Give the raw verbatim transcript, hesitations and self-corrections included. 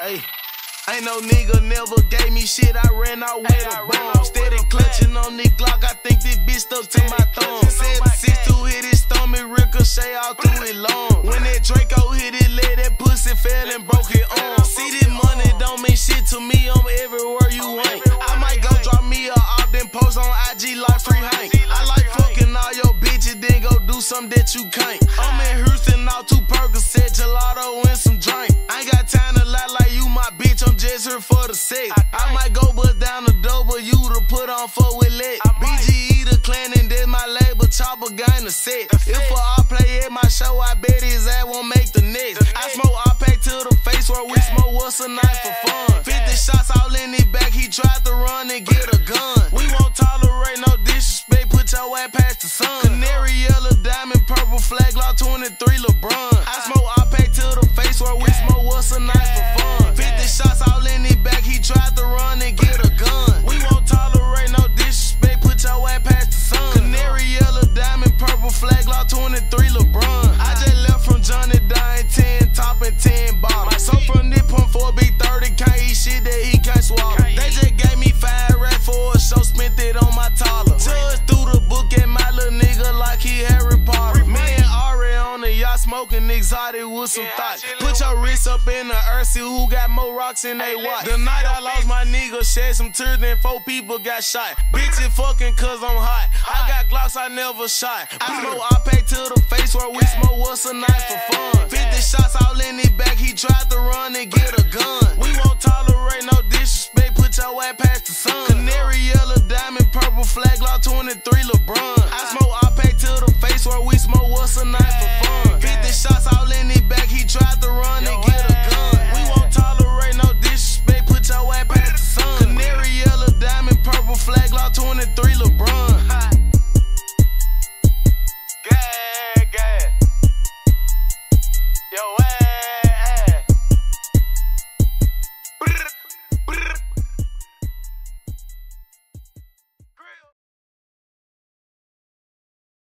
Hey, ain't no nigga never gave me shit. I ran out with a bomb. Steady clutching on the Glock. I think this bitch stuck to my thumb. seven six two hit his stomach, ricochet all through it long. When that Draco hit it, let that pussy fell and broke it on. See this money don't mean shit to me. I'm everywhere you ain't. I might go drop me a off, then post on I G like free Hank. I like fucking all your bitches, then go do something that you can't. I'm in Houston, all two Percocet, gelato and some drink. I ain't got time to lie like you, my bitch. I'm just here for the sex. I, I might go bust down the double you to put on for with Lex. B G E the clan and then my label, Chopper Gang the set. If a I play at my show, I bet his ass won't make the next. The I next. smoke I pack to the face where we gang. Smoke what's a night for fun. fifty gang. Shots all in his back, he tried to run and get a gun. We won't tolerate no disrespect, put your ass past the sun. Canary yellow diamond, purple flag, Glock twenty-three, LeBron. I smoke I pack to the face where we gang. Smoke what's a night for fun. fifty shots all in his back, he tried to run and get a gun. We won't tolerate no disrespect, put your ass past the sun. Canary yellow diamond, purple flag, Glock twenty-three, LeBron. I just left from Johnny Dine, ten top and ten bottom. So from this point forward, be thirty, can't eat shit that he can't swallow. They just gave me five racks for a show, spent it on my toddler. Judge through the book at my little nigga like he Harry Potter. Me and Ari on the yacht smoking exotic with some thoughts. Put your wrist up in the earth, see who got more rocks in they watch. The night I lost my nigga, shed some tears, then four people got shot. Bitch, it fucking cause I'm hot. I got Glocks I never shot. I smoke I pay to the face where we smoke what's a night for fun. fifty shots all in his back, he tried to run and get a gun. We won't tolerate no disrespect, put your ass past the sun. Canary yellow diamond, purple flag, Glock twenty-three, LeBron. I smoke I pay to the face where we smoke what's a night for fun. fifty shots all in his back, he tried to run and get a gun. We won't tolerate no disrespect, put your ass past the sun. Canary yellow diamond, purple flag, Glock twenty-three, LeBron.